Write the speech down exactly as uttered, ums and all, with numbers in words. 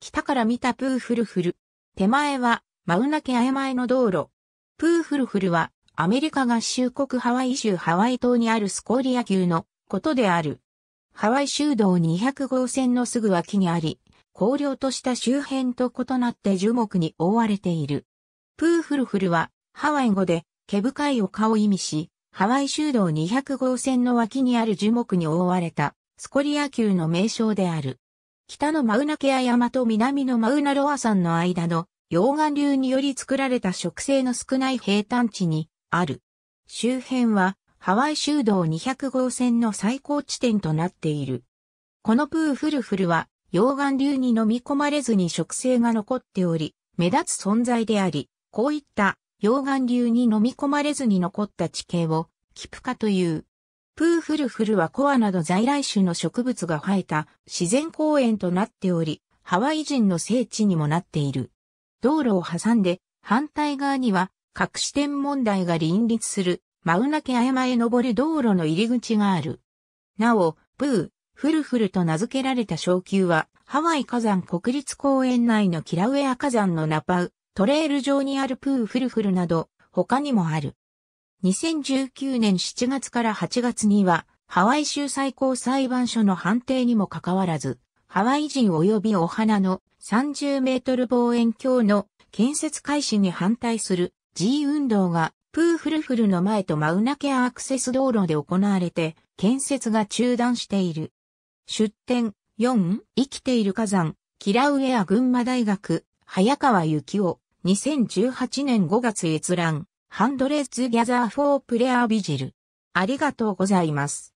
北から見たプーフルフル。手前はマウナケアへ前の道路。プーフルフルはアメリカ合衆国ハワイ州ハワイ島にあるスコーリア級のことである。ハワイ州道にひゃくごうせんのすぐ脇にあり、荒涼とした周辺と異なって樹木に覆われている。プーフルフルはハワイ語で毛深い丘を意味し、ハワイ州道にひゃくごうせんの脇にある樹木に覆われたスコリア丘の名称である。北のマウナケア山と南のマウナロア山の間の溶岩流により作られた植生の少ない平坦地にある。周辺はハワイ州道にひゃくごうせんの最高地点となっている。このプーフルフルは溶岩流に飲み込まれずに植生が残っており、目立つ存在であり、こういった溶岩流に飲み込まれずに残った地形をキプカという。プーフルフルはコアなど在来種の植物が生えた自然公園となっており、ハワイ人の聖地にもなっている。道路を挟んで反対側には各支店問題が林立するマウナケア山へ登る道路の入り口がある。なお、プーフルフルと名付けられた小丘はハワイ火山国立公園内のキラウエア火山のナパウトレイル上にあるプーフルフルなど他にもある。にせんじゅうきゅうねんしちがつからはちがつにはハワイ州最高裁判所の判定にもかかわらず、ハワイ人及びお花のさんじゅうメートル望遠鏡の建設開始に反対する G 運動がプーフルフルの前とマウナケアアクセス道路で行われて建設が中断している。出典よん、生きている火山、キラウエア群馬大学、早川幸男。にせんじゅうはちねんごがつ閲覧、ハンドレッズギャザーフォープレアビジル。ありがとうございます。